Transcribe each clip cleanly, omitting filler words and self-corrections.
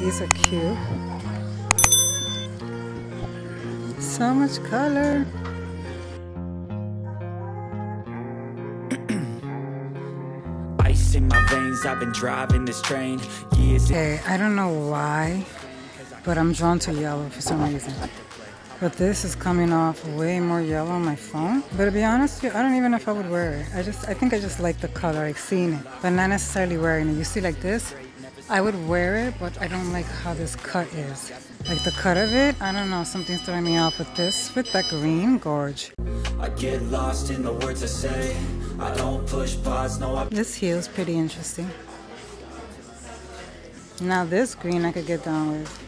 These are cute. So much color. Ice in my veins, I've been driving this train. Okay, I don't know why, but I'm drawn to yellow for some reason. But this is coming off way more yellow on my phone. But to be honest with you, I don't even know if I would wear it. I think I just like the color, like seeing it, but not necessarily wearing it. You see like this, I would wear it, but I don't like how this cut is. Like the cut of it, I don't know, something's throwing me off with this, with that green, gorge. I get lost in the words I say. I don't push pods, no. This heel's pretty interesting. Now this green I could get down with.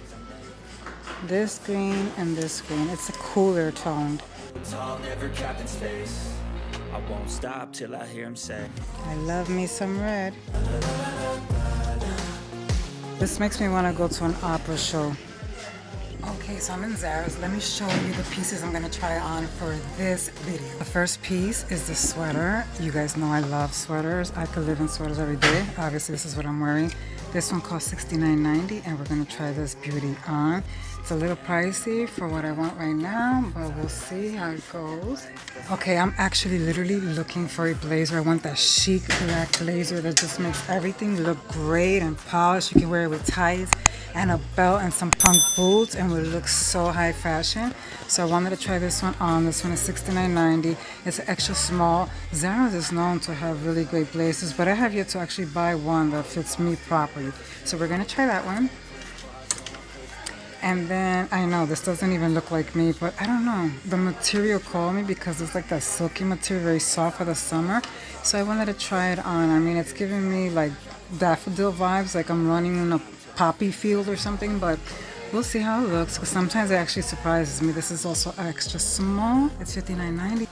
This green and this green. It's a cooler tone. I won't stop till I hear him say. I love me some red. This makes me want to go to an opera show. Okay, so I'm in Zara's. Let me show you the pieces I'm going to try on for this video. The first piece is the sweater. You guys know I love sweaters. I could live in sweaters every day. Obviously, this is what I'm wearing. This one costs $69.90, and we're going to try this beauty on. It's a little pricey for what I want right now, but we'll see how it goes. Okay, I'm actually literally looking for a blazer. I want that chic black blazer that just makes everything look great and polished. You can wear it with tights and a belt and some punk boots, and it would look so high fashion. So I wanted to try this one on. This one is $69.90. It's extra small. Zara's is known to have really great blazers, but I have yet to actually buy one that fits me properly. So we're going to try that one. And then, I know this doesn't even look like me, but I don't know. The material called me because it's like that silky material, very soft for the summer. So I wanted to try it on. I mean, it's giving me like daffodil vibes, like I'm running in a poppy field or something, but we'll see how it looks because sometimes it actually surprises me. This is also extra small. It's $59.90.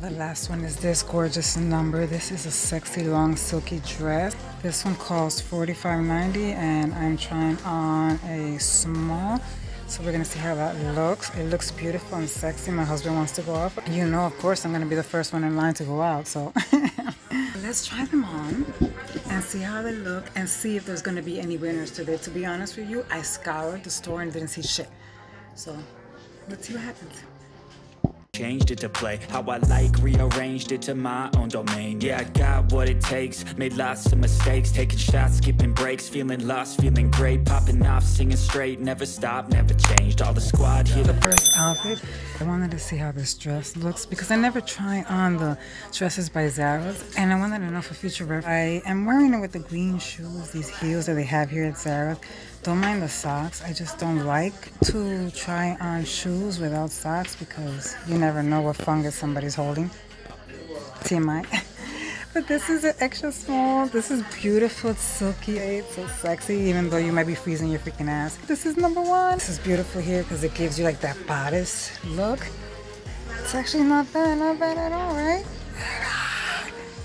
The last one is this gorgeous number. This is a sexy long silky dress. This one costs $45.90 and I'm trying on a small. So we're gonna see how that looks. It looks beautiful and sexy. My husband wants to go out. You know, of course, I'm gonna be the first one in line to go out, so. Let's try them on and see how they look and see if there's gonna be any winners today. To be honest with you, I scoured the store and didn't see shit. So let's see what happens. Changed it to play how I like, rearranged it to my own domain. Yeah, I got what it takes, made lots of mistakes, taking shots, skipping breaks, feeling lost, feeling great, popping off, singing straight, never stopped, never changed. All the squad here. The first outfit, I wanted to see how this dress looks because I never try on the dresses by Zara's, and I wanted to know for future reference. I am wearing it with the green shoes, these heels that they have here at Zara's. Don't mind the socks. I just don't like to try on shoes without socks because you never know what fungus somebody's holding. TMI. But this is an extra small. This is beautiful. It's silky. It's so sexy, even though you might be freezing your freaking ass. This is number one. This is beautiful here because it gives you like that bodice look. It's actually not bad. Not bad at all, right?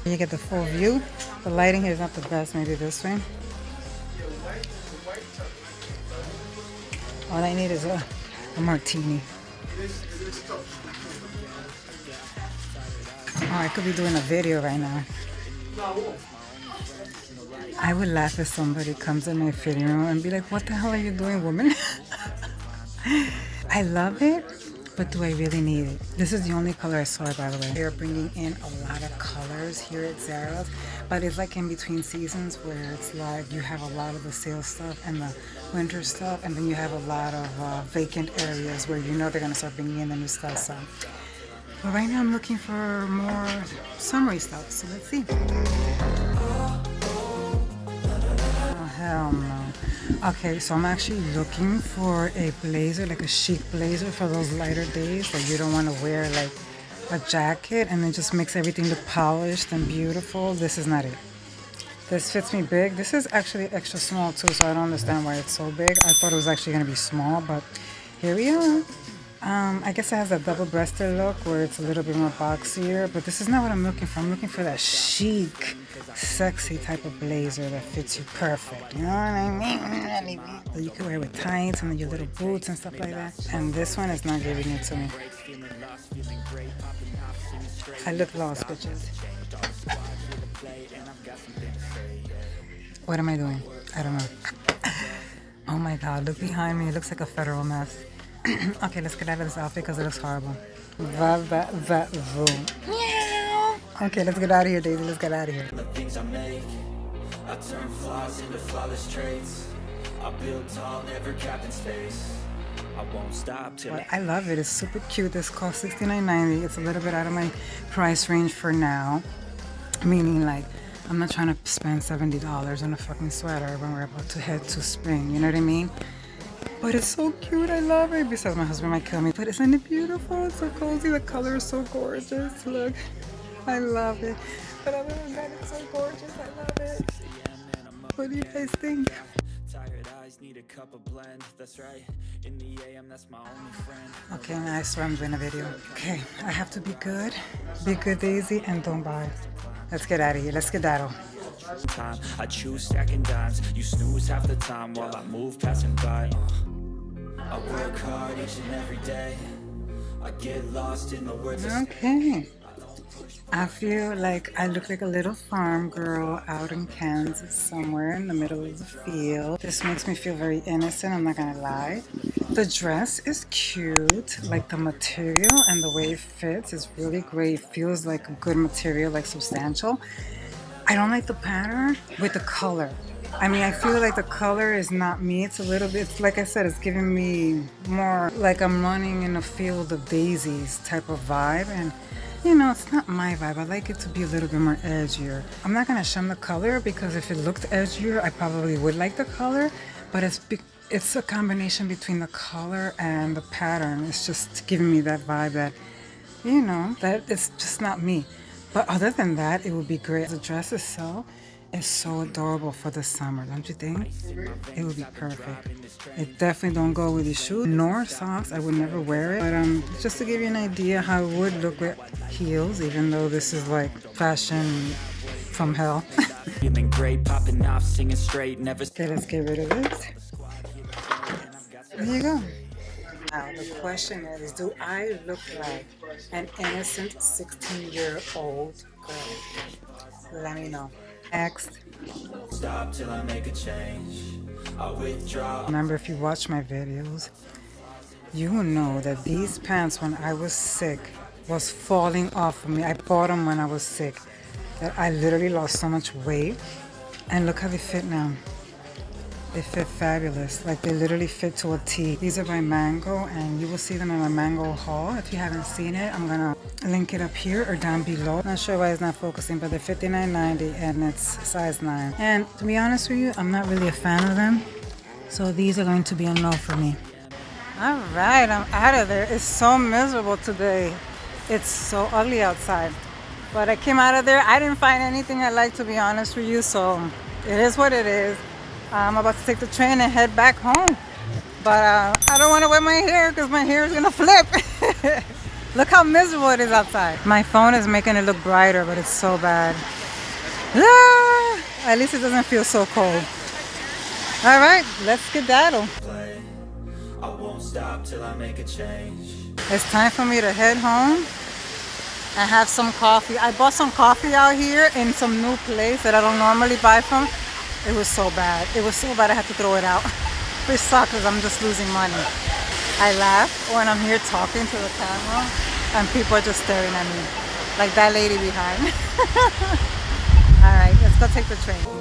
You get the full view. The lighting here is not the best. Maybe this way. All I need is a martini. Oh, I could be doing a video right now. I would laugh if somebody comes in my fitting room and be like, what the hell are you doing, woman? I love it, but do I really need it? This is the only color I saw, by the way. They're bringing in a lot of colors here at Zara's, but it's like in between seasons where it's like you have a lot of the sale stuff and the winter stuff, and then you have a lot of vacant areas where you know they're going to start bringing in the new stuff. So, but right now I'm looking for more summery stuff, so let's see. Oh, hell no. Okay, so I'm actually looking for a blazer, like a chic blazer for those lighter days that you don't want to wear like a jacket and it just makes everything look polished and beautiful. This is not it. This fits me big. This is actually extra small too, so I don't understand why it's so big. I thought it was actually going to be small, but here we are. I guess it has a double-breasted look where it's a little bit more boxier, but this is not what I'm looking for. I'm looking for that chic, sexy type of blazer that fits you perfect. You know what I mean? So you can wear it with tights and your little boots and stuff like that. And this one is not giving it to me. I look lost, bitches. What am I doing? I don't know. Oh my god, look behind me. It looks like a federal mess. Okay, let's get out of this outfit because it looks horrible. Meow. Okay, let's get out of here, Daisy. Let's get out of here. The things I make, I turn flaws into flawless traits. I build tall, never capped in space. I won't stop till I love it. It's super cute. This cost $69.90. It's a little bit out of my price range for now. Meaning, like, I'm not trying to spend $70 on a fucking sweater when we're about to head to spring. You know what I mean? But it's so cute. I love it. Besides, my husband might kill me. But isn't it beautiful? It's so cozy. The color is so gorgeous. Look. I love it. But other than that, it's so gorgeous. I love it. What do you guys think? Tired eyes need a cup of blend. That's right. In the AM, that's my only friend. Okay, man, I swear I'm doing a video. Okay, I have to be good. Be good, Daisy, and don't buy. Let's get out of here. Let's get that on. I choose stacking dimes. You snooze half the time while I move passing by. I work hard each and every day. I get lost in the words. Okay. I feel like I look like a little farm girl out in Kansas somewhere in the middle of the field. This makes me feel very innocent, I'm not gonna lie. The dress is cute, like the material and the way it fits is really great. It feels like a good material, like substantial. I don't like the pattern with the color. I mean, I feel like the color is not me. It's a little bit, like I said, it's giving me more like I'm running in a field of daisies type of vibe. And you know, it's not my vibe. I like it to be a little bit more edgier. I'm not gonna shun the color because if it looked edgier, I probably would like the color, but it's a combination between the color and the pattern. It's just giving me that vibe that, you know, that it's just not me. But other than that, it would be great. The dress itself is so adorable for the summer, don't you think? It would be perfect. It definitely don't go with the shoes nor socks. I would never wear it. But just to give you an idea how it would look with heels, even though this is like fashion from hell. Okay, let's get rid of this. There you go. Now, the question is, do I look like an innocent 16-year-old girl? Let me know. Next. Stop till I make a change. I withdraw. Remember, if you watch my videos, you know that these pants, when I was sick, was falling off of me. I bought them when I was sick. That I literally lost so much weight. And look how they fit now. They fit fabulous. Like, they literally fit to a T. These are by Mango, and you will see them in my Mango haul. If you haven't seen it, I'm gonna link it up here or down below. Not sure why it's not focusing, but they're $59.90 and it's size 9. And to be honest with you, I'm not really a fan of them, so these are going to be a no for me. All right, I'm out of there. It's so miserable today. It's so ugly outside, but I came out of there. I didn't find anything I like, to be honest with you, so it is what it is. I'm about to take the train and head back home, but I don't want to wear my hair because my hair is gonna flip. Look how miserable it is outside. My phone is making it look brighter, but it's so bad. Ah, at least it doesn't feel so cold. All right, let's skedaddle. I won't stop till I make a change. It's time for me to head home and have some coffee. I bought some coffee out here in some new place that I don't normally buy from. It was so bad. It was so bad I had to throw it out. It sucks because I'm just losing money. I laugh when I'm here talking to the camera and people are just staring at me. Like that lady behind. Alright, let's go take the train.